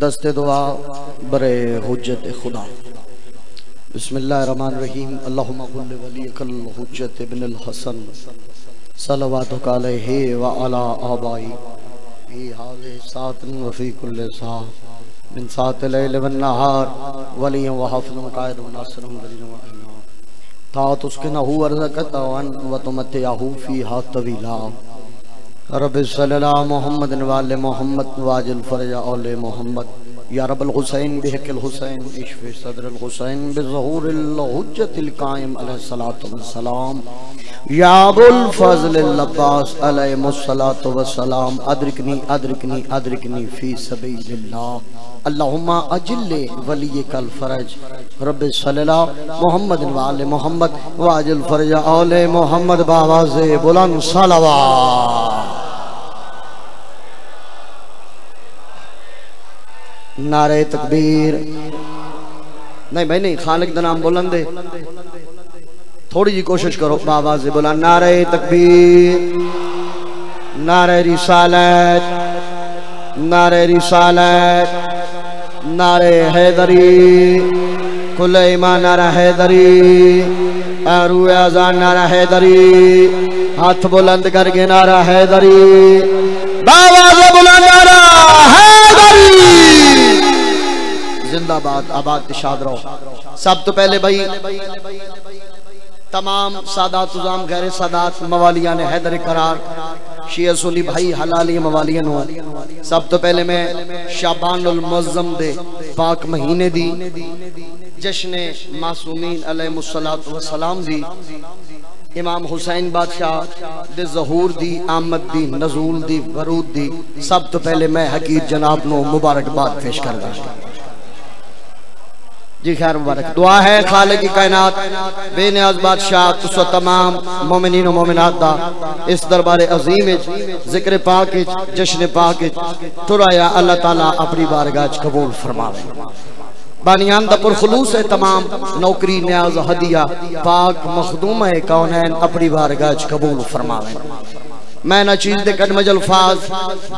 दस्ते दुआ बरे हुज्जत खुदा। बिस्मिल्लाहिर्रहमानिर्रहीम। अल्लाहुम्मा कुल्ल वलियकल हुज्जत इब्नुल हसन सलावतुक अलैहि व अला आबाई ही हावे सातन वफी कुल्ल सा बिन सात लैल व नहार वलियम व हफन कायद व नासर वलियम व अना तात उसके न हु अरजकत व तुमत याहू फी हा तवीला रब सल्लल्लाहु मोहम्मद वाले मोहम्मद वाजिल फरज औले मोहम्मद या रब्बल हुसैन बिहकल हुसैन इश्फ सदरल हुसैन बिज़हूरिल हुज्जतिल कायम अलैहिस्सलातु वस्सलाम या अबुल फज़लिल अब्बास अलैहिस्सलातु वस्सलाम अदरिकनी अदरिकनी अदरिकनी फी सबीलिल्लाह अल्लाहुम्मा अजिल वलियकल फरज रब सल्लल्लाहु मोहम्मद वाले मोहम्मद वाजिल फरज औले मोहम्मद बावाज़ बुलंद सलावत। नारे तकबीर। नहीं भाई नहीं, खालिक का नाम बुलंदे, थोड़ी जी कोशिश करो आवाज़ बुलंद। नारे तकबीर, नारे रिसालत, नारे रिसालत, नारे हैदरी खुले ईमान, नारा हैदरी आरू आजान, नारा हैदरी हाथ बुलंद करके नारा हैदरी आवाज़ बुलंद, नारा हैदरी जिंदाबाद, आबाद शाद रहो। सब तो पहले भाई तमाम सादात उजाम गैर सादात मवालिया ने हैदर करार शिया सुनी भाई हलाली मवालिया नो। सब तो पहले मैं शाबान उल मुअज्जम दे पाक महीने दी जश्न मासूमीन अलैहिमुस्सलातु वस्सलाम दी इमाम हुसैन बादशाह दे ज़हूर दी आमद दी नजूल दी वरूद दी। सब तो पहले मैं हकीर जनाब नो मुबारकबाद पेश करदा जी। खैर मुबारक दुआ है खालिक कायनात बेनियाज बादशाह तुसो तमाम मोमिनीन व मोमिनात दा इस दरबार अजीम विच जिक्र पाक विच जश्न पाक विच तुराया अल्लाह ताला अपनी बारगाह च कबूल फरमावे। बानियान दा पुरखलूस है तमाम नौकरी न्याज हदिया पाक मखदूम है कौनैन अपनी बारगाह च कबूल फरमावे। मैं ना चीज दे कदमज अल्फाज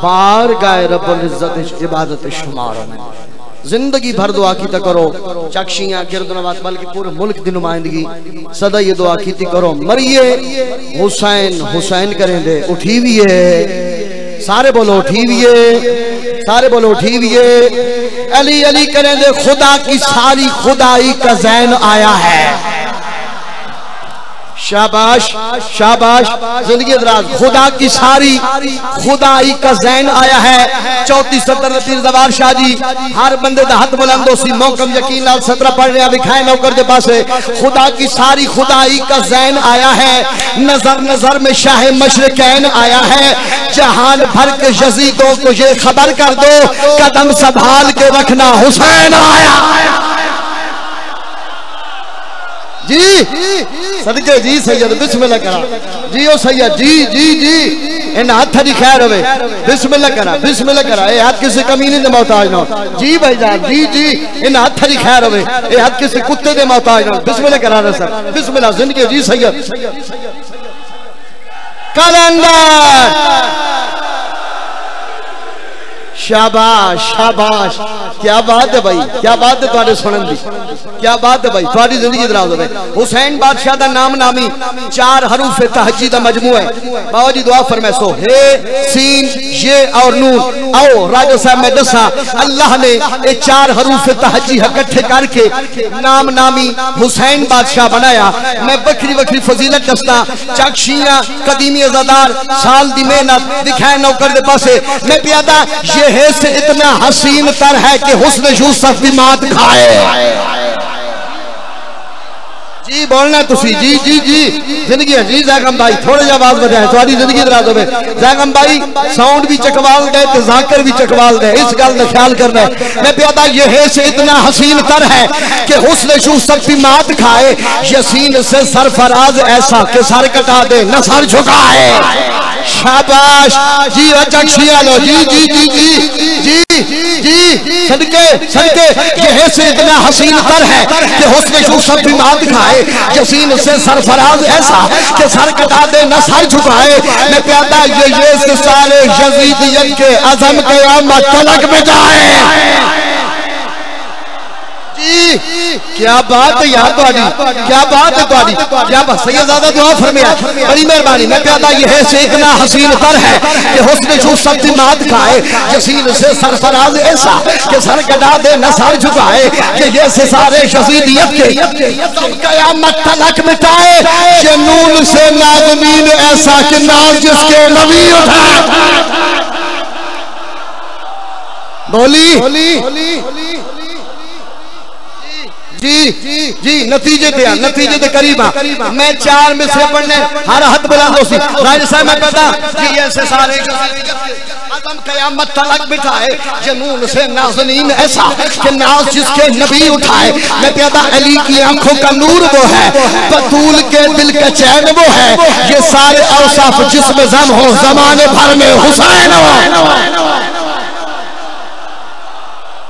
बारगाह रब्बुल इज्जत इबादत शुमार है। जिंदगी भर दुआ की करो चक शियां गिरदनवास बल्कि पूरे मुल्क की नुमाइंदगी सदा ये दुआ की करो मरिए हुसैन हुसैन करेंदे उठी भी है। सारे बोलो उठी भी है, सारे बोलो उठी भी है। अली अली करेंदे खुदा की सारी खुदाई का जैन आया है। शाबाश शाबाश जिंदगी दराज। खुदा की सारी खुदाई का जैन आया है। चौथी सदर पीर दरबार शाह जी हर बंदे दा हाथ बुलंद हो सी मौकम यकीन नाल सतरा पढ़ रहा दिखाए नौकर दे पासे। खुदा की सारी खुदाई का जैन आया है। नजर नजर में शाह मशरकैन आया है। जहान भर के यजीदों को ये खबर कर दो कदम संभाल के रखना हुसैन आया है जी। सदके जी सैयद बिस्मिल्लाह करा जी ओ सैयद जी जी जी इन हाथ की खैर होवे बिस्मिल्लाह करा ए हाथ किसी कमीने दे मोहताज ना हो जी भाई जान जी जी इन हाथ की खैर होवे ए हाथ किसी कुत्ते दे मोहताज ना हो बिस्मिल्लाह करा ना सर बिस्मिल्लाह जिंदगी जी सैयद कलंदर। शाबाश शाबाश क्या बात है भाई, क्या बात है तुम्हारे सुनन दी, क्या बात है भाई तुम्हारी जिंदगी दराज होवे। हुसैन बादशाह दा नाम नामी चार हरूफ तहजी दा मजमू है। बाबा जी दुआ फरमासो हे सीन ये और नून। आओ राजा साहब मैं दसा अल्लाह ने ये चार हरूफ तहजी इकट्ठे करके नाम नामी हुसैन बादशाह बनाया। मैं बखरी बखरी फजीलत दसदा चक शियां कदीमी अजादार साल दी मेहनत दिखाए नौकर दे पासे। मैं प्यादा है से इतना हसीन तर है कि हुस्न यूसुफ की मात खाए जी। बोलना तुसी जी जी जी जिंदगी जी। जागम भाई थोड़ा जा आवाज बजाए तुम्हारी जिंदगी दराज होवे। जागम भाई साउंड भी चकवाल दे ते जाकर भी चकवाल दे इस गल दा ख्याल करना है। मैं प्यादा ये है से इतना हसीन तर है कि हुस्न यूसुफ की मात खाए। यसीन से सरफराज ऐसा कि सर कटा दे न सर झुकाए। शाबाश जी चक शियान जी जी जी जी जी जी सदके सदके ये से इतना हसीन तर है कि हुस्न शो सब बीमार दिखाए जसीन से सरफराज ऐसा कि सर कटा दे न सर झुकाए मैं प्यादा ये सारे यजीदियत के अजम क़यामत तलक में जाए। क्या बात है यार तुम्हारी, क्या बात है तुम्हारी, क्या बात सैयदादा दुआ फरमाया बड़ी मेहरबानी। मैं कहता यह से इतना हसीन तर है कि हुस्न शो सब दिमाग खाए जसीन से सरफराज ऐसा कि सर कटा दे न सर झुकाए कि ये से सारे शजीदियत के क़यामत तलक मिटाए ये नून से नाज़मीन ऐसा कि नाज़ जिसके नबी उठाए। बोली जी जी जी नतीजे दिया नतीजे के करीबा मैं चार में से पढ़ने हर हद बुला दोस्ती राज साहब मैं कहता कि ऐसे सारे आदम क़यामत तलक बिठाए जनून से नाज़नीन ऐसा कि नाज़ जिसके नबी उठाए। मैं कहता अली की आंखों का नूर वो है बतूल के दिल का चैन वो है ये सारे औसाफ जिसमें जम हो जमाने भर में हुसैन हो।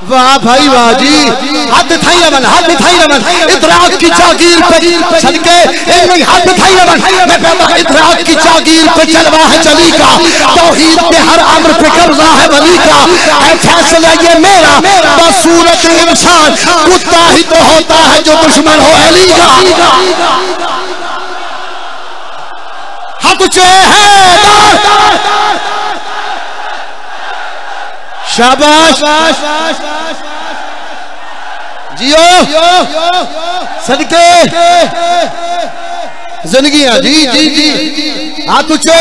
वाह भाई वाह जी हाथ थाई रमन हाथ थाई रमन इतराक की जागीर पर सदके एक हाथ थाई रमन। मैं कहता इतराक की जागीर पर चलवा है चली का तौहीद पे हर अम्र पे कब्जा है वली का ऐ फैसला ये मेरा बसूरत इंसान कुत्ता ही तो होता है जो दुश्मन हो अली का। हाथ ऊंचे है शाबाश जियो सदके जिंदगियां जी जी जी हाथ ऊंचे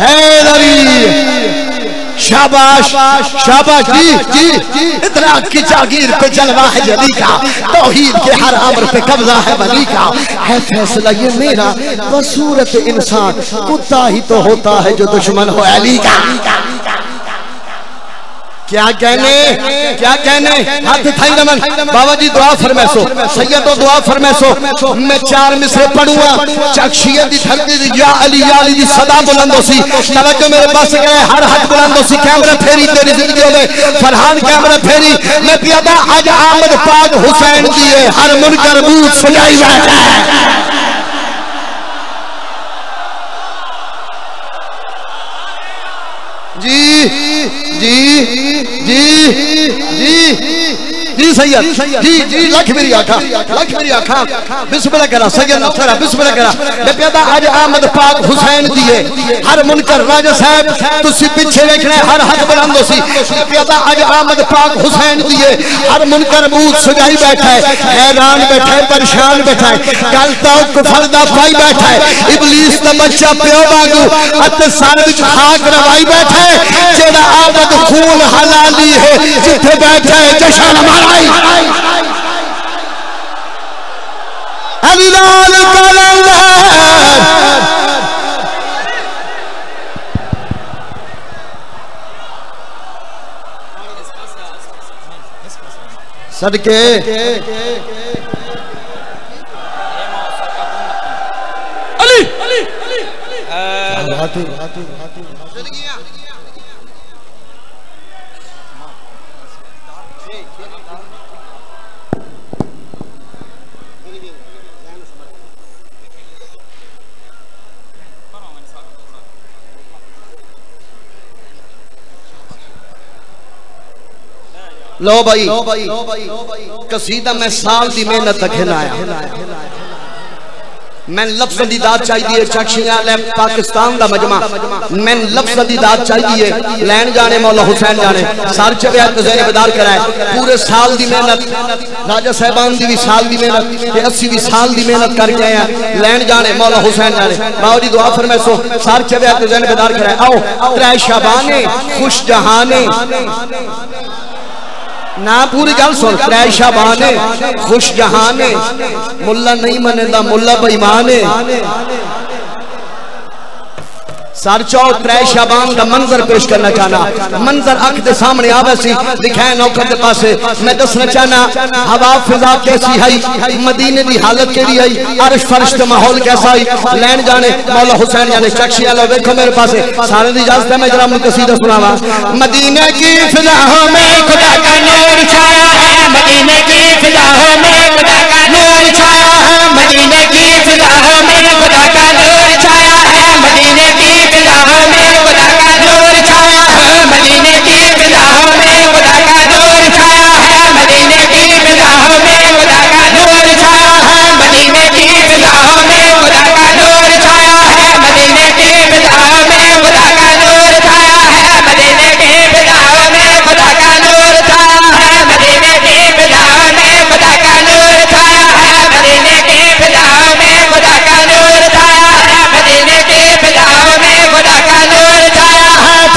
है शाबाश शाबाश जी जी इतना की जागीर पे जलवा है जली का तौहीद के हर अमर पे कब्जा है वली का है फैसला ये मेरा बसूरत इंसान कुत्ता ही तो होता है जो दुश्मन हो अली का। क्या कहने हाथ थाई रमन बाबा जी दुआ फरमैसो सैयदो दुआ फरमैसो। मैं चार मिसरे पढ़ूंगा चक शियान दी धरती या अली दी सदा बुलंद होसी तवज्जो मेरे पास करे हर हाथ बुलंद होसी कैमरा फेरी तेरी जिंदगी में फरहान कैमरा फेरी। मैं पियादा आज आमद पाक हुसैन की है हर मुनकर बूत सजाई बैठा है। जी सैयद जी जी लख मेरी आखा बिस्मिल्लाह करा सैयद अफसरा बिस्मिल्लाह करा। मैं कहता आज आमद पाक हुसैन दिए हर मुनकर राजा साहब तुसी पीछे देखने हर हद बुलंद होसी। मैं कहता आज आमद पाक हुसैन दिए हर मुनकर बूत सजाई बैठा है हैरान बैठा है परेशान बैठा है गल तो कुफर दा पाई बैठा है इबलीस दा बच्चा प्यो वांगू अत सर विच खाक रवाई बैठा है जेड़ा आमद खून हलाली है जिथे बैठा है जशन मनाई अली लाल कलंदर सदके अली अली अली लो भाई कसीदा मैं साल की मेहनत खिलाया मैं लफ्ज़ दी दाद चाहिए चक शियान पाकिस्तान दा मजमा मैं लफ्ज़ दी दाद चाहिए लैन जाने मौला हुसैन जाने सर चढ़िया कज़ैन बदार कराए पूरे साल दी मेहनत राजा साहबान दी भी साल दी मेहनत ते 80 भी साल दी मेहनत करके आया लैन जाने मौला हुसैन जाने। बाबा जी दुआ फरमासो सर चढ़िया कज़ैन बदार कराए आओ त्रै शाबाने खुश जहाने ना पूरी गल सुन त्रै शाबाने खुश जहाने मुल्ला नहीं मनेदा मुल्ला बेईमान है सर चौक त्रै शाबान का मंजर पेश करना चाहना। मंजर अख के सामने आवे सी दिखाए नौकर के पास। मैं दसना चाहना हवा फिजा कैसी है, मदीने की हालत केड़ी आई, अर्श फर्श का माहौल कैसा आई। लैन जाने मौला हुसैन जाने चक शियान वेखो मेरे पास सारे की इजाजत है। मैं जरा मुझे कसीदा सुनावा। मदीने की फिजाओं में खुदा का नूर छाया है, मदीने की फिजाओं में खुदा का नूर छाया है, मदीने की फिजाओं में खुदा का नूर छाया है, मदीने की फिजाओं में खुदा का नूर छाया है, मदीने की फिजाओं में खुदा का नूर छाया है, मदीने की फिजाओं में खुदा का नूर छाया है, मदीने की फिजाओं में खुदा का नूर छाया है, मदीने की फिजाओं में खुदा का नूर छाया है, मदीने की फिजाओं में खुदा का नूर छाया है, मदीने की फिजाओं में खुदा का नूर छाया है, मदीने की फिजाओं में खुदा का नूर छाया है, मदीने की फिजाओं में खुदा का नूर छाया है।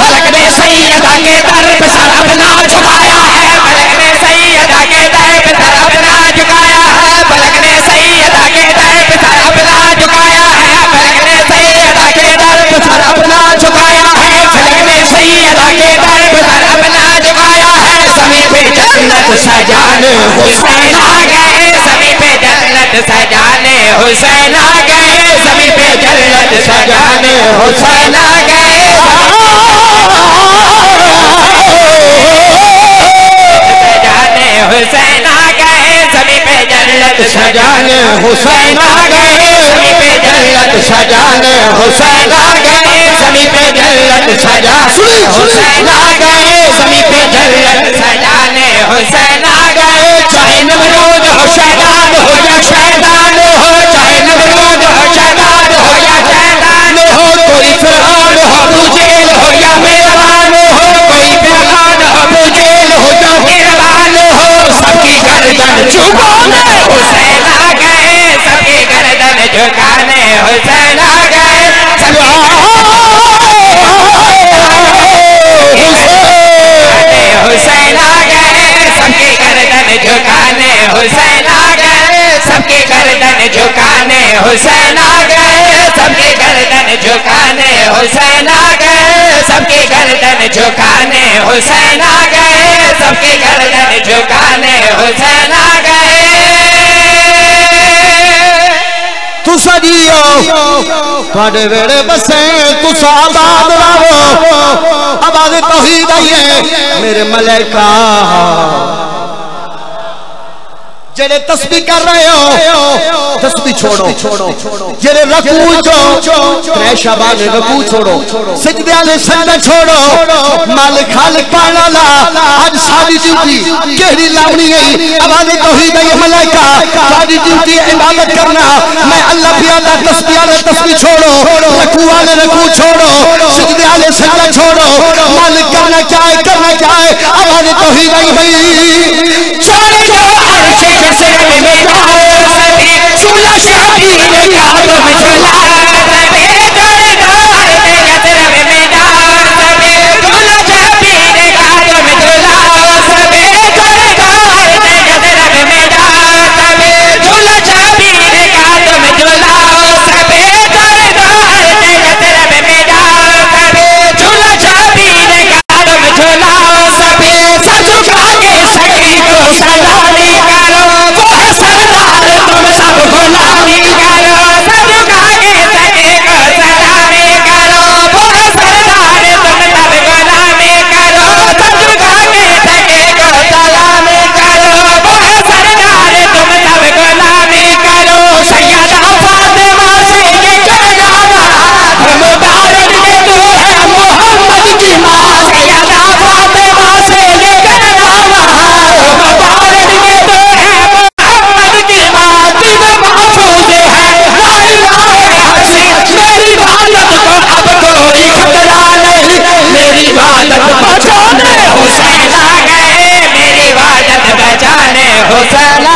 फलक ने सैयदा के दर पे सर अपना झुकाया है, फलक ने सैयदा के दर पे सर अपना झुकाया है, फलक ने सैयदा के दर पे सर अपना झुकाया है, फलक ने सैयदा के दर पे सर अपना झुकाया है, फलक ने सैयदा के दर पे सर अपना झुकाया है। समीप जन्नत सजान हुसैन आ गए, समीप जन्नत सजान हुसैन आ गए, समीप जन्नत सजान हुसैन आ गए, सजान हुसैन आ गए, समीप जन्नत सजान हुसैन आ गए, समीप जन्नत सजान हुसैन आ गए, समीप जन्नत सजान हुसैन आ गए, समीप जन्नत सजान हुसैन आ गए। चाहे नमरूद हो शैतान हो या शैतान हो, चाहे नमरूद हो शैतान हो या शैतान हो, कोई फिरौन हो अबू जेल हो या मेरबान हो, कोई फिरौन हो अबू जेल हो या मेरबान हो, सबकी गर्दन झुकाने हुसैन आ गए, सबकी गर्दन झुकाने हुसैन आ गए, हुसैन आ गए, सबके गर्दन झुकाने हुसैन आ गए, सबके गर्दन झुकाने हुसैन आ गए, सबके गर्दन झुकाने हुसैन आ गए, सबके गर्दन झुकाने हुसैन आ गए, सबके गर्दन झुकाने हुसैन आ गए। तुसा जियो थोड़े वेड़े बसे, तुसा आबाद रहो, आबाद तौहीद मेरे मलैका। जेड़े तस्बीह कर रहे हो तस्बीह छोड़ो, जेड़े रकूअ जो त्रै शाबान रकूअ छोड़ो, सजदे आले सजदा छोड़ो, मालिक खालिक पाना ला आज सारी ड्यूटी केड़ी लावणी है आवाज़े तौहीद ए मलाइका। सारी ड्यूटी इबादत करना, मैं अल्लाह भी अल्लाह, तस्बीह आले तस्बीह छोड़ो, रकूअ आले रकूअ छोड़ो, सजदे आले सजदा छोड़ो, मालिक करना चाहे आवाज़े तौहीद ए छोड़ो। जो अर्श सजदे में जाओ सती सुला शादी के काबा में चला सती, डर डर के जज्बे में जाओ सती सुला शादी के काबा में चला सती, डर डर के जज्बे में जाओ सती सुला शादी के काबा में चला सती, डर डर के जज्बे में जाओ सती सुला शादी के काबा में चला सती। सर झुका के सकी को सलामी करो, वो है सरदार तुम सब गुलामी करो, सर झुका के सकी को सलामी करो, वो है सरदार तुम सब गुलामी करो, सर झुका के सकी को सलामी करो, वो है सरदार तुम सब गुलामी करो। सैयदा फातिमा से ये कहलावा हम भारत के, तू है मोहम्मद की माँ, सैयदा फातिमा से ये कहलावा हम भारत के, तू है मोहम्मद की माँ, तुझे महफूज है लाइलाह से। मेरी इबादत को अब कोई खतरा नहीं, मेरी इबादत बचाने हुसैन आ गए, मेरी इबादत बचाने हुसैन आ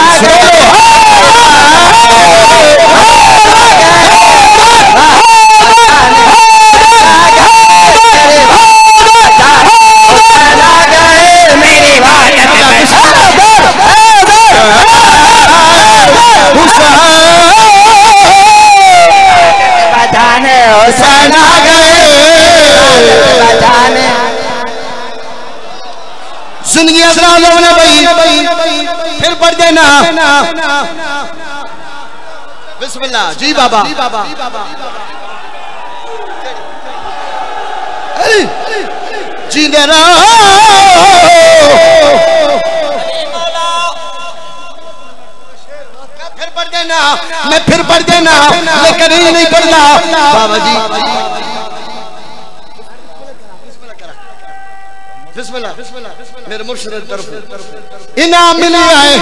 हुसैन आ गए, जिंदगी फिर पढ़ देना बिस्मिल्लाह जी बाबा। जींदे रहो देना, मैं फिर पढ़ देना लेकिन ये नहीं पढ़ना बाबा जी। मेरे मुर्शिद की तरफ इनाम मिल आए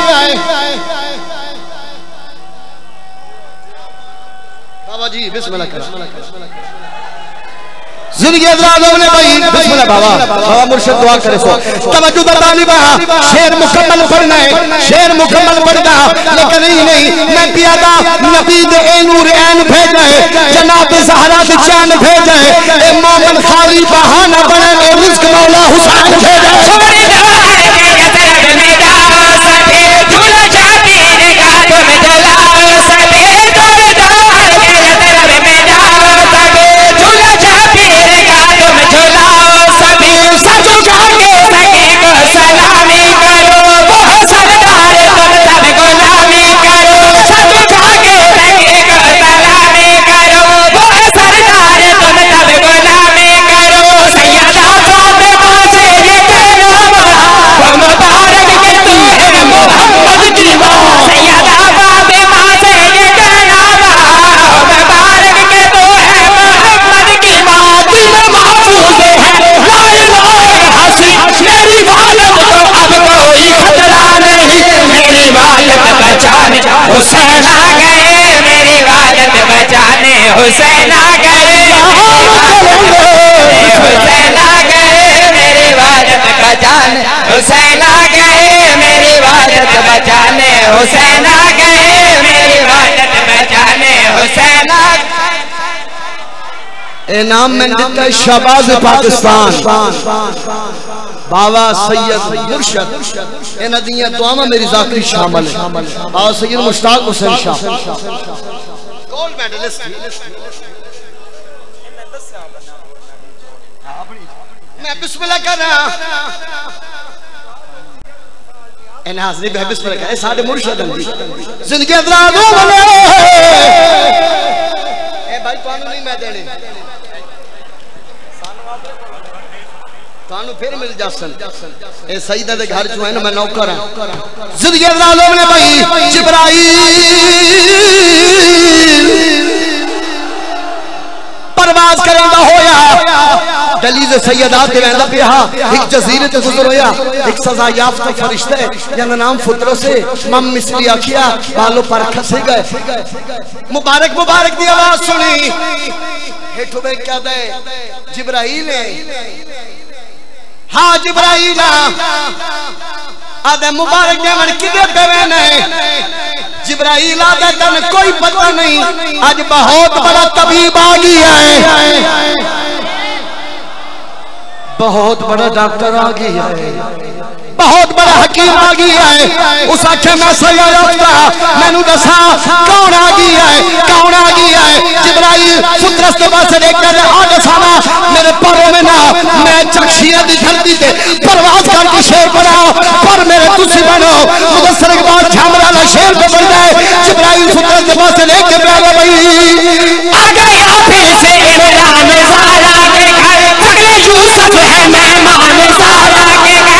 बाबा जी। बिस्मिल्लाह जिंदगी ने भाई बिस्मिल्लाह बाबा बाबा मुर्शिद दुआ करे सो तवज्जुह दा तालिबा शेर मुकम्मल पढ़ना है। शेर मुकम्मल पढ़ना लेकिन नहीं नहीं मैं पियादा नबी दे नूर ऐन भेजा है जनाब ज़हरा दे चांद भेजा है। ए मोमिन खाली बहाना बने ए रिज़्क मौला हुसैन भेजा है। सुभान अल्लाह के कतर में दा सके झूला जाती है का तुम झूला सके हुसैन आ गए मेरी वालद बचाने। हुसैन आ गए हुसैन आ गए मेरी वालद बचाने। हुसैन आ गए मेरी वालद बचाने। हुसैन आ गए मेरी वालद बचाने। हुसैन आ गए नाम में दिता शहबाज पाकिस्तान बाबा सैयद मुर्शद इन दिया दुआवां मेरी जाकरी शामिल है। बाबा सैयद मुश्ताक हुसैन शाह गोल्ड मेडलिस्ट मैं बिस्मिल्लाह करा इन हाजरी बे बिस्मिल्लाह करा साडे मुर्शद दी जिंदगी दराजो वाले ए भाई तुहानू नहीं मैं देने फिर मिल जासन ए सईदा दे घर चो है ना मैं नौकर हां। जिंदगी दा लोग ने भाई जिब्राईल परवाज करंदा होया दली से सैयदात ते वेंदा पिया एक जजीरे ते गुजर होया एक सजा याफ्ता फरिश्ते जिनका नाम फुतरो से मम मिस्री आखिया बालो परख से गए। मुबारक मुबारक दी आवाज सुनी हेठो में क्या दे जिब्राईल ने हाँ जिब्राईल आदे मुबारक देवन किदे पेवे नहीं। जिब्राईल आदे तन कोई पता नहीं आज बहुत बड़ा तबीब आ गया है बहुत बड़ा डॉक्टर आ गया है बहुत बड़ा हकीम आ गया है। उस आखे में सैयदा मैनू दसा कौन आ गया है कौन आ गया है। जिब्राईल फुतरस तो बस देखकर आ दसाना मेरे पैरों में ना मैं चक शियां दी धरती पे परवाज करके शेर बनाओ पर मेरे तुसी बनो मुदस्सर इकबाल छामरा ला शेर पे बन जाए। जिब्राईल फुतरस तो बस लेके आ गया भाई आ गया फिर से इमरान ज़हरा के घर चले यूसुफ है मेहमान ज़हरा के घर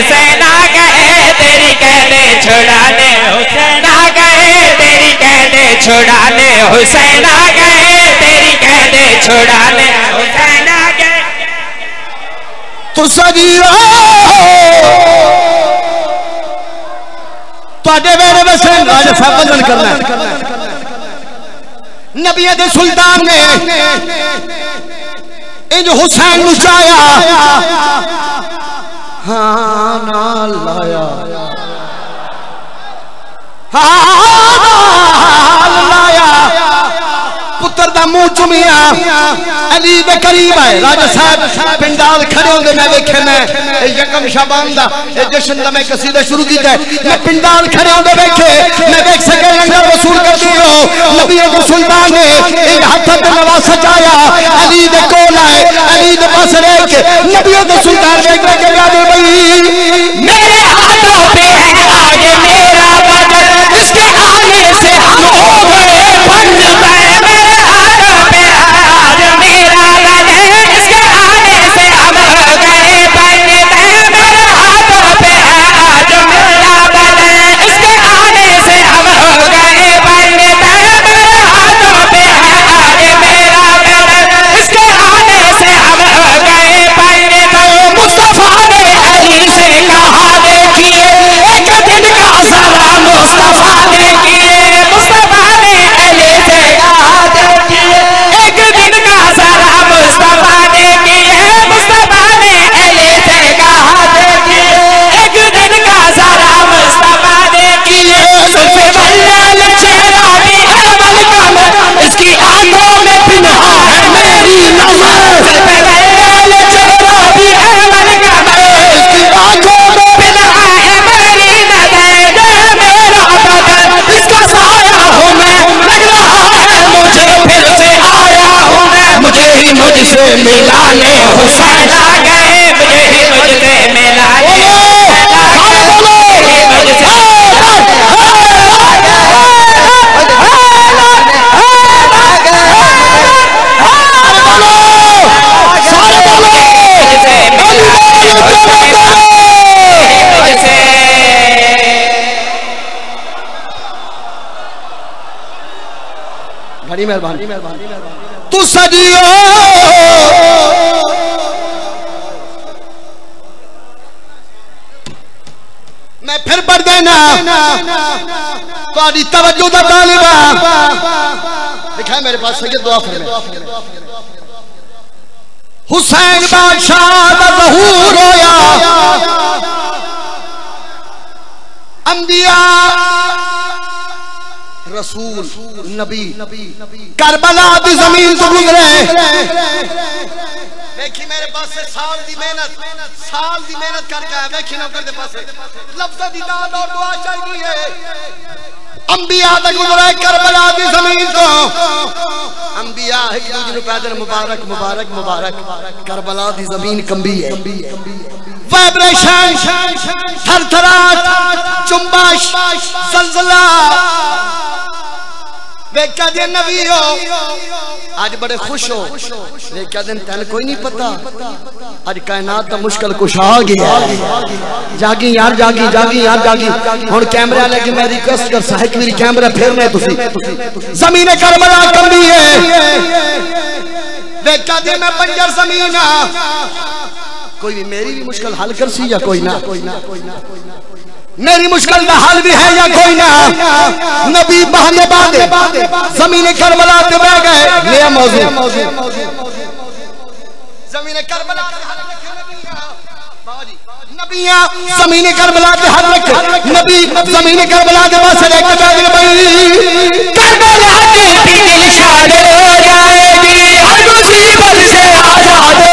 हुसैन आ गए तेरी कैदे छुड़ाने, हुसैन आ गए तेरी कैदे छुड़ाने, हुसैन आ गए तेरी कैदे छुड़ाने, हुसैन आ गए। तो सजीओ तुहाडे मेरे बस आज फैसला करना नबिया दे सुल्तान ने इंज हुसैन नूं चाया हाँ ना लाया हाल लाया पुत्र दा मुंह चुमिया अली दे करीब आए राजा साहब पिंडाल खड़े होंगे मैं वेखे मैं यकम शाबान दा जश्न दा मैं कसीदा शुरू कीता मैं पिंडाल खड़े होंगे वेखे मैं देख सके लंगर वसूल कर दियो नबी और सुल्तान ने एक हाथ ते नवासा चाया अली दे कोल आए अली दे पास रेख नबी और सुल्तान देख रहे के राजा भाई मेरे हाथों पे है आज मेरा बदन इसके आने से हम हो गए बंद मिलाने हुसैन आ गए मुझे ही मुझसे मिलाने बड़ी मेहरबानी तू सजियो तवज्जो दा तालिबा लिखा है मेरे पास सैयद दुआ फरमाए हुसैन बादशाह दा ज़हूर होया अंबिया रसूल नबी करबला दी जमीन तो गुजरे देखी मेरे पास साल दी मेहनत करके आया देखी नौकर दे पास लफ्ज़ दी दाद और दुआ चाहिदी है अंबिया तक गुजरा करबला की जमीन तो अंबिया एक दूजे को पैदल मुबारक मुबारक मुबारक करबला की जमीन कंबी है वाइब्रेशन थरथराहट चुंबश सलसला देखा दिन नबी हो आज बड़े खुश हो देखा दिन तेन कोई नहीं पता आज कायनात का मुश्किल कुछ आ गया जागी यार जागी जागी यार जागी हम कैमरा लेके मैं रिक्वेस्ट कर साहिब मेरी कैमरा फेरना तुसी जमीन करबला कमी है देखा दिन मैं पंजर जमीन कोई भी मेरी भी मुश्किल हल कर सी या कोई ना मेरी मुश्किल का हल भी है या कोई ना नबी बहाने बांधे ज़मीने करबला पे बह गए नया मौजू ज़मीने करबला नबिया ज़मीने करबला पे हल रखे नबी ज़मीने करबला के पास लेके बह गए भाई करबला के दिल शाद हो जाएगी हर मुसीबत से आजाद हो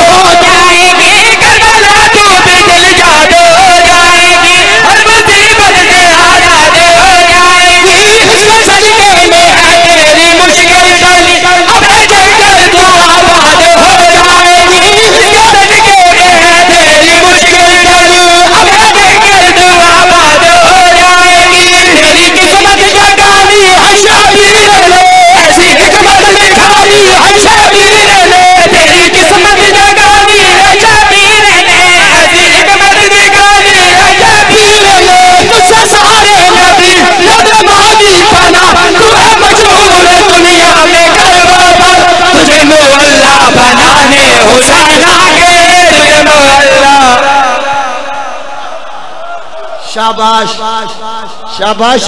जाएगी करबला तू भी दिल शाद हो जाएगी हर मुसीबत से आजाद हो जाएगी इसमें सजने में है तेरी मुश्किल गली अब जलकर तू आजाद हो जाएगी इसमें सजने में है तेरी मुश्किल गली अब जलकर तू आजाद हो जाएगी तेरी किस्मत जगानी हशा भी ले ऐसी किस्मत में खाली हशा शाबाश शाबाश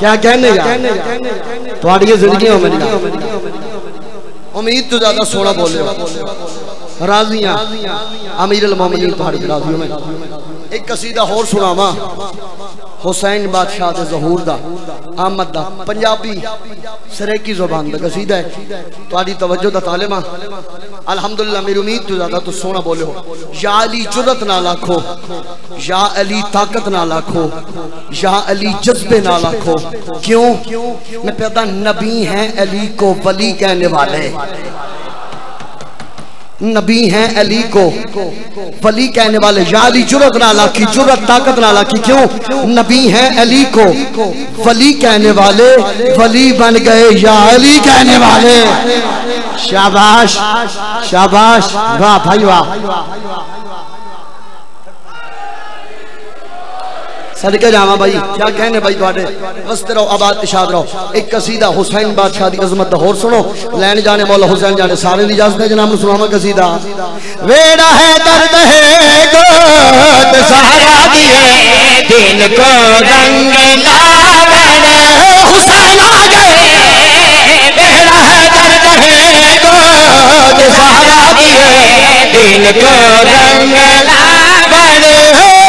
क्या कहने थोड़ी जिंदगी उम्मीद तो ज्यादा सोना बोले राजियां अमीर अलमोमिनीन थोड़ी राजियों में एक कसीदा होर सुनावा हुसैन बादशाह दे ज़हूर दा आमद दा पंजाबी सरेकी जुबान दा कसीदा है तुहाडी तवज्जो दा तालिबा अल्हम्दुलिल्लाह मेरी उम्मीद तो ज्यादा तो सोना बोलो या अली जुरत ना लाखो या अली ताकत ना लाखो या अली जज्बे ना लाखो क्यों मैं पैदा नबी है अली को वली कहने वाले नबी हैं अली को वली कहने वाले या अली जुरत ना लाखी जुरत ताकत ना लाखी क्यों नबी हैं अली को वली कहने वाले वली बन गए या अली कहने वाले। शाबाश शाबाश वाह भाई वाह सदके जावा भाई क्या कहने भाई थोड़े वसते रहो आबाद इशाद रहो एक कसीदा हुसैन बादशाह की अजमत का होर सुनो लैन जाने मौला हुसैन जाने सारे की इजाजत है जनाब नूं सुनावां कसीदा वेड़ा है दर्द है दर्द सहारा दिए दिल को रंग लावने हुसैन आ गए वेड़ा है दर्द है दर्द सहारा दिए दिल को रंग लावने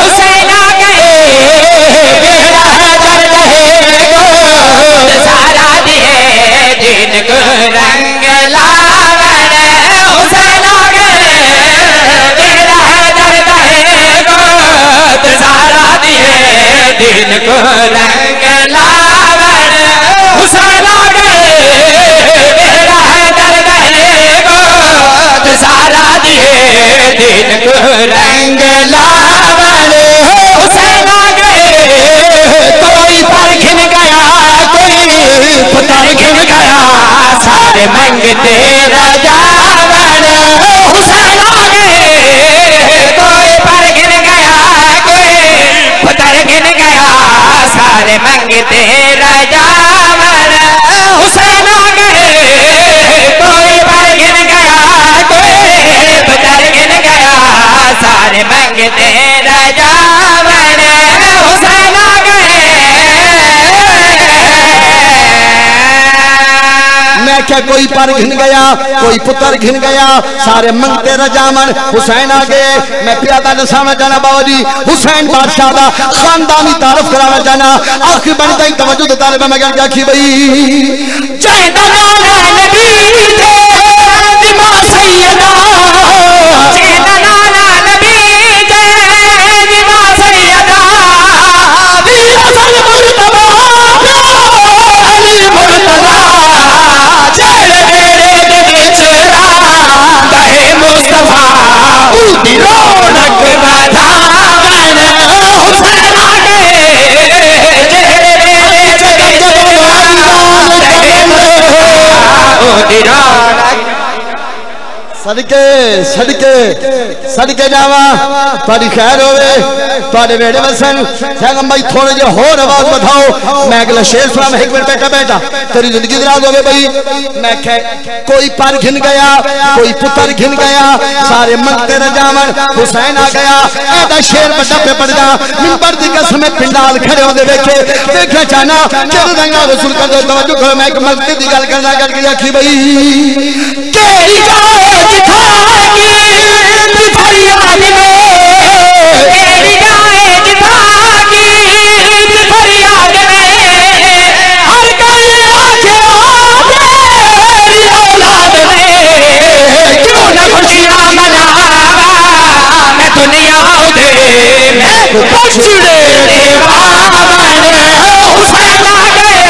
हुसैन आ गए जिनको रंग लावन हुसैन आ गए तेरा दर्द है गोद सारा दिए जिनको रंग लावन हुसैन आ गए तेरा दर्द है गोद सारा दिए जिनको रंग लावन हुसैन आ गए कोई पर खिल गया कोई पुतर खिल गया सारे मंगते राजा बन हुसैन आ गए कोई पर गिर गया कोई पुतर गिर गया सारे मंगते राजा बन हुसैन आ गए कोई पर गिर गया कोई पुतर गिर गया सारे मंगते राजा बन हुसैन आ क्या कोई पर घिन गया कोई पुत्र घिन गया सारे मंगते रजामन हुसैन आ गए। मैं प्यादा नसाना जाना बाबा जी हुसैन बादशाह दा खानदानी तारफ कराना जाना आखिर बनता ही तवज्जो तालिबा मैं क्या की भाई चैदा नाना नबी थे दिमा सैयदा चैदा नाना नबी थे दिमा सैयदा वीर असल मुर्तबा अली मुर्तजा मुस्तफा उनकी रौनक बधावन हुसैन आ गए चेहरे मेरे जगह उनकी रौनक सदके सदके सदके जावा थोड़ी खैर होवे थोड़े वेड़े वसन सैगम भाई थोड़े जे होर आवाज बताओ मैं अगला शेर सुना मैं एक मिनट बैठा बैठा तेरी जिंदगी दराज हो गए भाई मैं कोई पर घिन गया कोई पुत्र घिन गया सारे मंगते रजामन हुसैन आ गया ऐसा शेर बड़ा पे पड़ जा मिंबर दी कसम पिंडाल खड़े होंदे वेखे देखा जाना चल रंगा रसूल कर दो तवज्जो करो मैं एक मस्ती दी गल करना करके आखी भाई केड़ी गाज था कि बिफरिया दिवे केड़ी गाज था कि बिफरिया दिवे हर गल आखे तेरी औलाद में क्यों न खुशियां मनावा मैं दुनिया उदे मैं पछड़े देवा बने हुसैन आ गए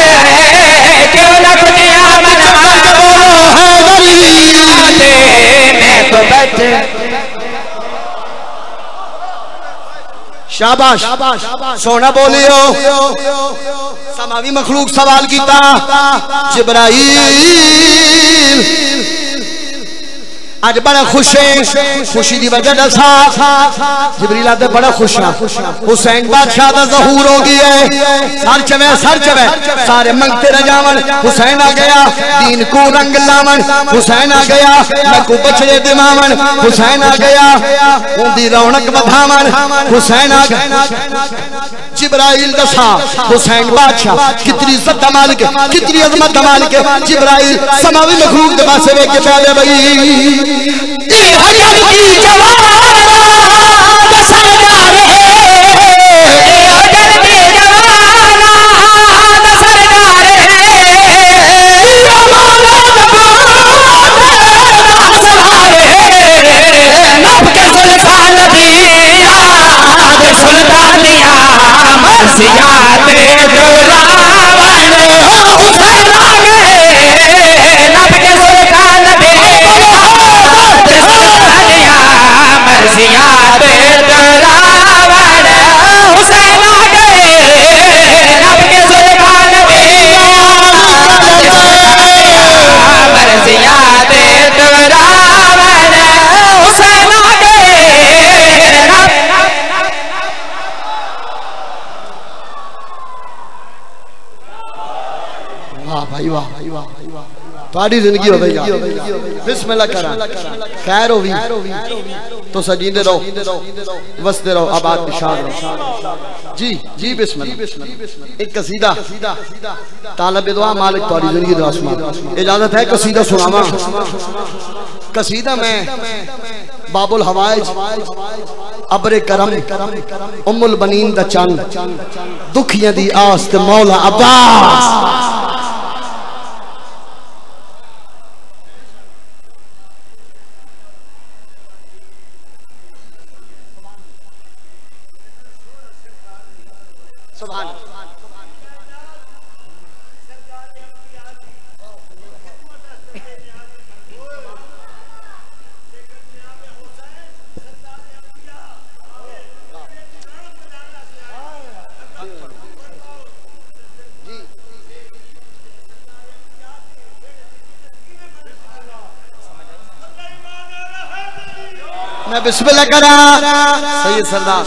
क्यों न खुशियां मनावा शाबाश सोना बोलियो समावी मखलूक सवाल किया जिब्राइल अज बड़ा खुश है, खुशी की वजह दसा जिबरील आदे बड़ा खुश है। हुसैन बादशाह का ज़हूर हो गया है, सर चवे सारे मंगते रजावन। हुसैन आ गया दीन को रंग लावन, हुसैन आ गया लकू बछड़े दिमावन, हुसैन आ गया उनकी रौनक बधावन। हुसैन आ गया जिबराइल दसा हुसैन बादशाह कितनी इज्जत दा मालिक, कितनी अजमत दा मालिक। जिबराइल समावी मखलूक दे पासे वेख के प्यारे बई जिंदगी हो गई बिस्मिल्लाह करा खैर हो तो सजींदे रहो, वसते रहो, आबाद निशान रहो। जी जी बिस्मिल्लाह। एक कसीदा तालब दुआ मालिक तुम्हारी जिंदगी दुआ सुना। इजाजत है कसीदा सुनावा। कसीदा मैं बाबुल हवाइज अबरे करम उम्मुल बनीन दा चंद दुखियां दी आस ते मौला अब्बास। बिस्मिल्लाह करा सही सरदार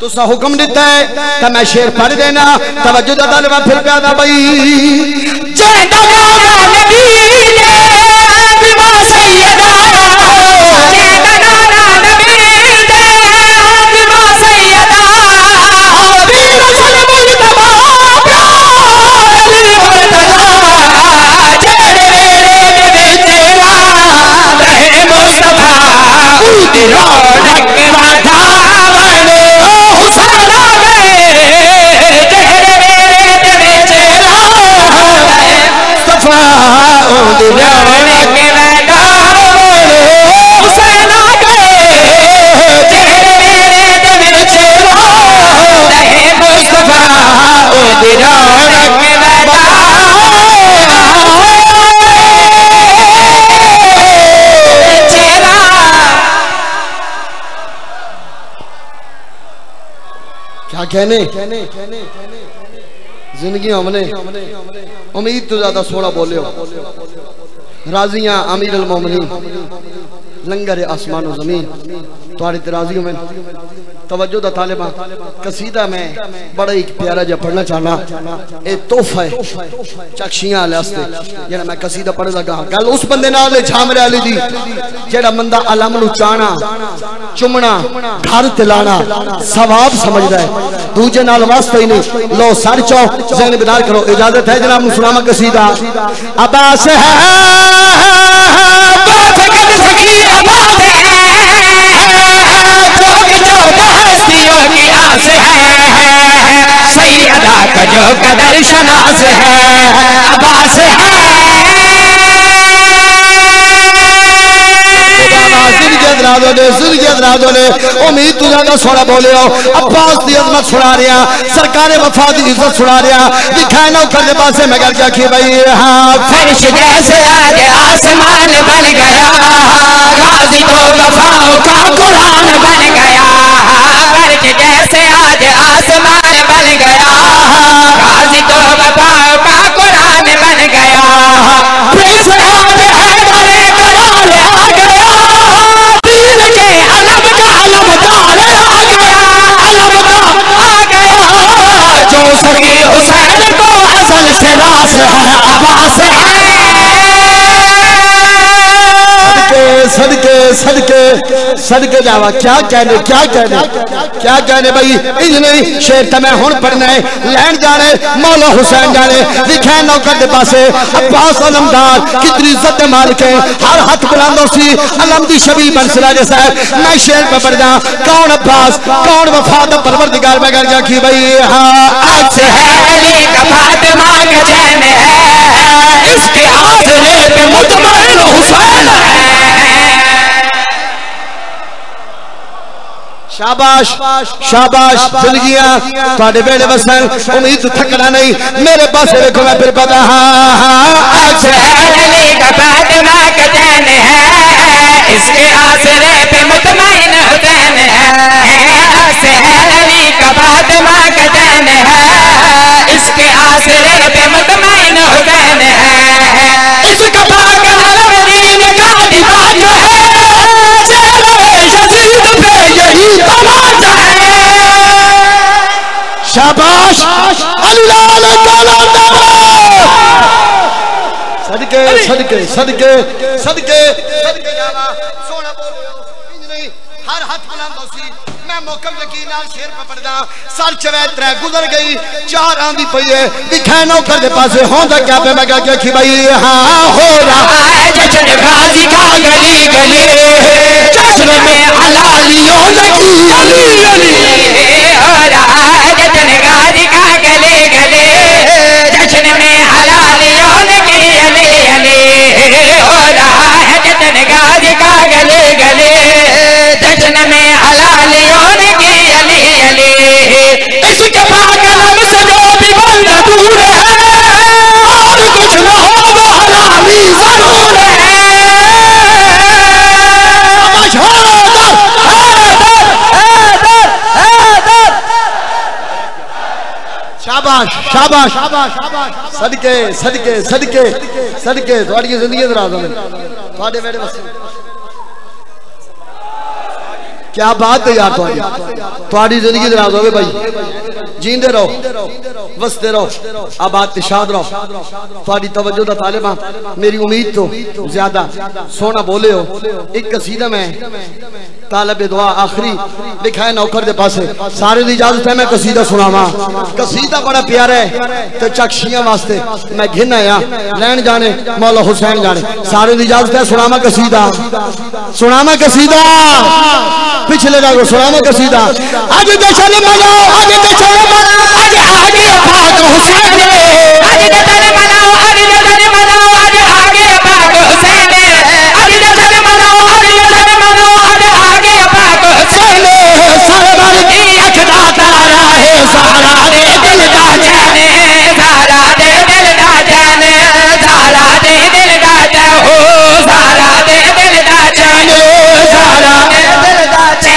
तुसा हुक्म दिता है तो मैं शेर पढ़ देना। तवज्जो दा तलबा फिर प्यादा भाई जेदा नाम नबी ने बिमा सैयदा जेदा नाम नबी ने बिमा सैयदा अली रसूल मुस्तफा प्यार अली मुर्तजा जेड़े मेरे दे चेला रहे मुस्तफा तेरा ढकवा धावन हुसैन आ गए चेहरे मेरे तेरे चेहरा मुस्तफा तेरा ढकवा धावन हुसैन आ गए चेहरे मेरे तेरे चेहरा रहे मुस्तफा तेरा ढकवा कहने जिंदगी हमने उम्मीद तो ज्यादा सोना बोले हो। राजियां अमीर अल मोमिनीन लंगर आसमानो जमीन तुम्हारी तराजियों में तवज्जो दा तालिबा। कसीदा मैं बड़ा ही प्यारा जहा पढ़ना चाहना ये तोहफा है चक शियां वास्ते जेड़ा मैं कसीदा पढ़ लगा। गल उस बंदे नाल झामरे अली दी जेड़ा बंदा अलम नु चाणा चुमना घर ते लाना सवाब समझदा है, दूजे नाल वास्ता ही नहीं। लो सर चो ज़हन बिदार करो। इजाजत है जनाब नु सुनावा कसीदा अब्बास सैयदा का जो कदर शनास है अब्बास है उम्मीद तुझे का सुना बोले हो। अब्बास की अजमत सुना रहा, सरकारे वफा की इज्जत सुना रहा। दिखाए ना उधर के पास मैं गल क्या भाई हाँ फर्श जैसे आसमान बन गया गाजी तो वफाओं का कुरान बन गया फर्श जैसे आज आसमान बन गया गाजी तो वफाओं का कुरान बन गया प्रेस आज है बड़े करार आ गया सदके जावा क्या कहने भाई इंज नहीं शेर तो मैं हुण पढ़ना है लैंड जाने मौला हुसैन जाने लिखा नौकर के पास अब्बास अलमदार कितनी इज्जत मालिक है हर हाथ बुलंदो सी अलम दी शबीह बनसला जे साहब मैं शेर पे पढ़दा कौन अब्बास कौन वफाद परवरदिगार में कर गया कि भाई हां आज है अली का फातिमा के चैन है इसके आसरे पे मुतमइन हुसैन है शाबाश शाबाश जिंदगियां ਤੁਹਾਡੇ ਵੇਲੇ ਵਸਣ ਉਮੀਦ ਥੱਕਣਾ ਨਹੀਂ मेरे पास देखो मैं फिर पता आज अली का फातिमा के चैन है इसके आसरे पे मुतमइन हुसैन है आज अली का फातिमा के चैन है इसके आसरे पे मुतमइन हुसैन है इसका पाक आलम दीन का दिवा जो है शाबाश सदके सोना नहीं हर हाथ बुलंद मोकम यकीन नाल शेर पे पड़दा साल चवे त्रै गुजर गई चार आंदी पई है दिखै नौकर दे पासे होंदा क्या पे मैं क्या कि भाई हां हो रहा है जश्न गाजी का गली गली जश्न में हलालियों लगी अली अली हो रहा है जश्न गाजी का गली गली जश्न में हलालियों लगी अली अली हो रहा है जश्न गाजी का गली गली जश्न में हलालियों इसके पागल से जो भी बंदा दूर है और कुछ न होगा हलाली जरूर है शाबाश शाबाश सदके सदके सदके सदके थोड़ी जिंदगी थोड़े बेड़े बस क्या बात है यार थोड़ी जिंदगी दराज होवे भाई जींदे रहो वसते रहो आबाद शाद रहो थोड़ी तवज्जो दा तालिबा मेरी उम्मीद तो ज्यादा सोना बोले हो एक कसीदा में तालिब दुआ आखिरी लिखा है नौकर दे पासे सारे दी इजाजत है मैं कसीदा सुनावा कसीदा बड़ा प्यारा है ते चक शियां वास्ते मैं घिन आया लैन जाने मौला हुसैन जाने सारे दी इजाजत है सुनावा कसीदा पिछले जागो सुनाने का सीधा आज जश्न मनाओ आज जश्न मनाओ आज आगे पाक हुसैन आज जश्न मनाओ आज जश्न मनाओ आज आगे पाक हुसैन आज जश्न मनाओ आज जश्न मनाओ आज आगे पाक हुसैन सरवर की अखदा तारा है सारा दे दिल दा जान है सारा दे दिल दा जान सारा दे दिल दा जान हो सारा दे दिल दा जान सारा तो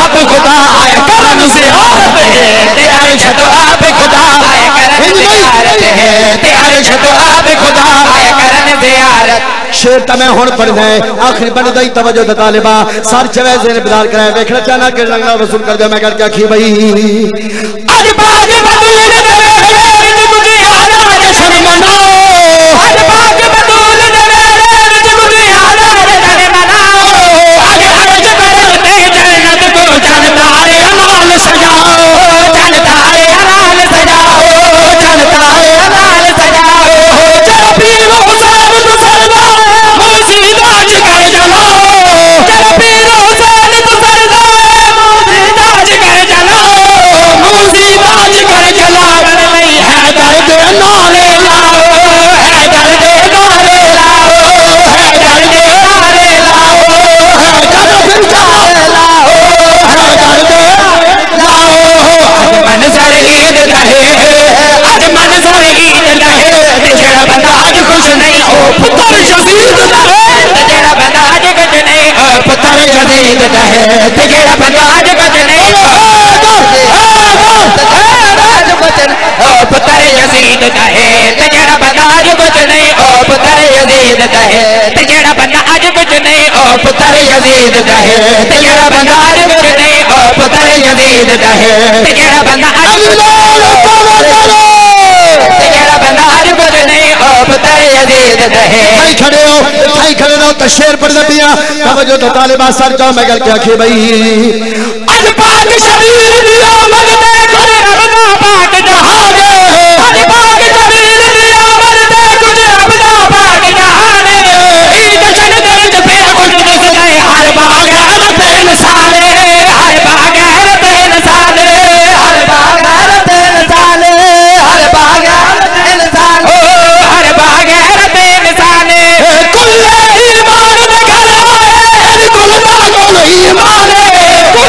आप खुदा आया करम से हारते हैं तेरे तो आप खुदा आया करम से हारते हैं तेरे तो आप खुदा आया करम से हारत शेर तो मैं हुण पढ़ना है आखिरी बनदा ही तवज्जो दा तालिबा सर चवे ज़ेरे बदार कराए देखना चाहना कि लंगा वसूल कर दे मैं कर क्या की भाई आज बाग बदूल दे मेरे जिंदगी आला रे शर्मना आज बाग बदूल दे मेरे जिंदगी आला रे शर्मना आगे हज करते जन्नत को जन तारे अनाल सजाओ जन तारे अनाल सजाओ जन तारे अनाल सजाओ जरा पीर हुसैन तो सरदा मुसीदाज कर जलाओ जरा पीर हुसैन तो सरदा मुसीदाज कर जलाओ मुसीदाज कर जलाओ नहीं है दर्द नारे लाओ है दर्द नारे लाओ है दर्द नारे लाओ है दर्द नारे लाओ है दर्द लाओ आज मनसर ईद रहे आज मनसर ईद रहे तेरा बंदा आज खुश नहीं हो पुत्र शहीद रहे तेरा बंदा आज खुश नहीं हो पुत्र शहीद रहे तेरा बंदा आज खुश नहीं हो पुत्र यजीद कहे तेरा बंदा करे और पुत्र यजीद कहे तेरा बंदा शेर पढ़ दिया जो तो तालिबा सर जाओ मैं क्या खे भाई अजबाग शरीर दिया मरते कुछ अपना पाक जहाने अजबाग शरीर दिया मरते कुछ अपना पाक जहाने ईद शनदर्द पे कुछ बस गए हर बाग हर पहन साले हर बाग हर पहन साले हर बाग हर पहन साले हर बाग हर पहन साले हर बाग हर पहन साले कुल्ले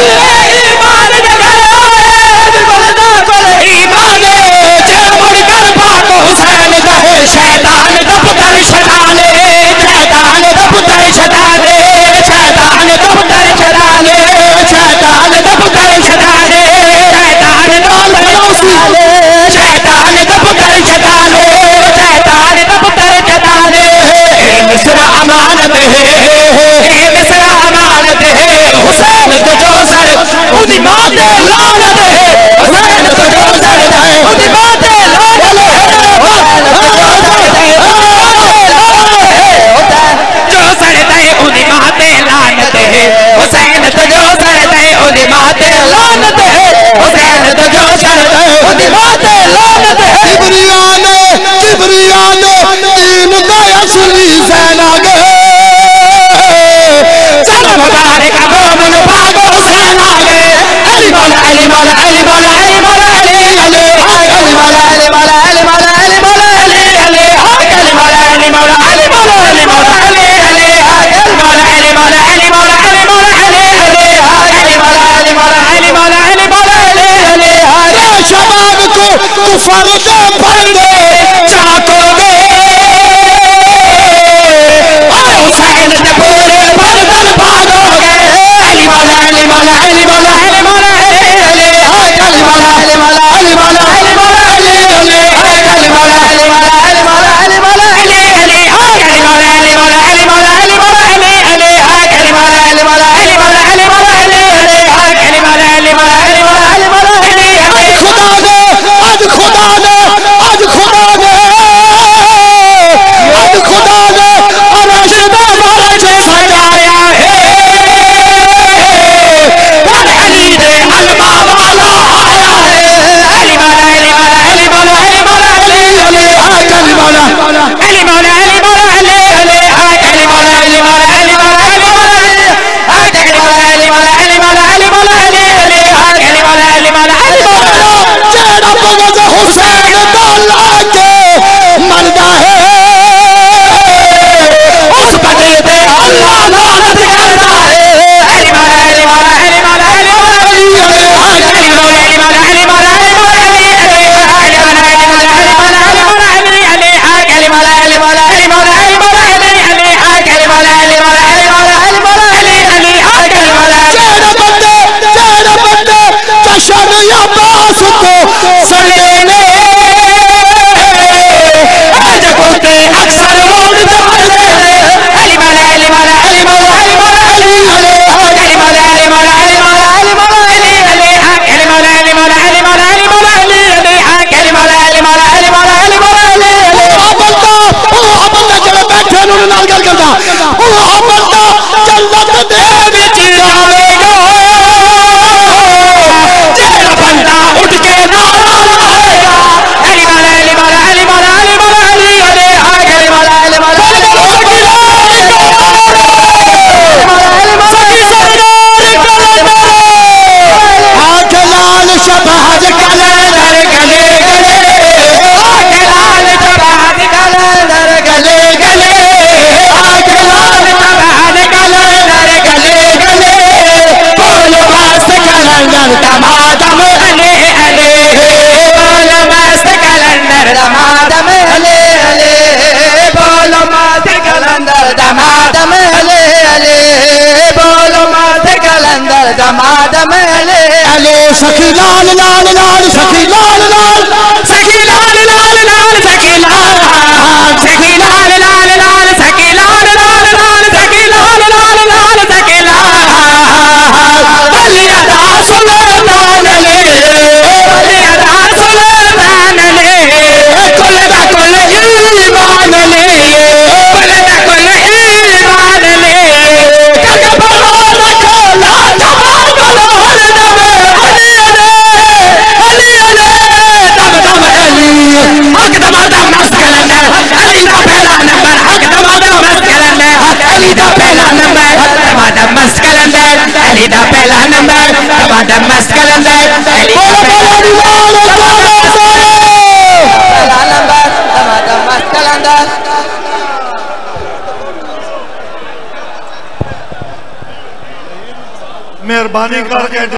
मेहरबानी करके